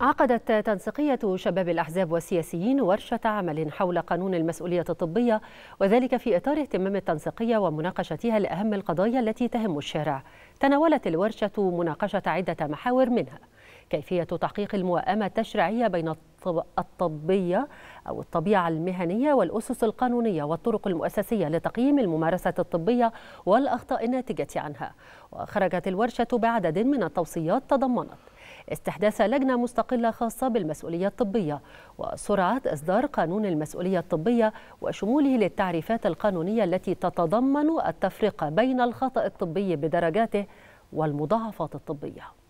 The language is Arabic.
عقدت تنسيقية شباب الأحزاب والسياسيين ورشة عمل حول قانون المسؤولية الطبية، وذلك في إطار اهتمام التنسيقية ومناقشتها لأهم القضايا التي تهم الشارع. تناولت الورشة مناقشة عدة محاور، منها كيفية تحقيق الموائمة التشريعية بين الطبية أو الطبيعة المهنية والأسس القانونية والطرق المؤسسية لتقييم الممارسة الطبية والأخطاء الناتجة عنها. وخرجت الورشة بعدد من التوصيات تضمنت استحداث لجنة مستقلة خاصة بالمسؤولية الطبية، وسرعة إصدار قانون المسؤولية الطبية وشموله للتعريفات القانونية التي تتضمن التفرقة بين الخطأ الطبي بدرجاته والمضاعفات الطبية.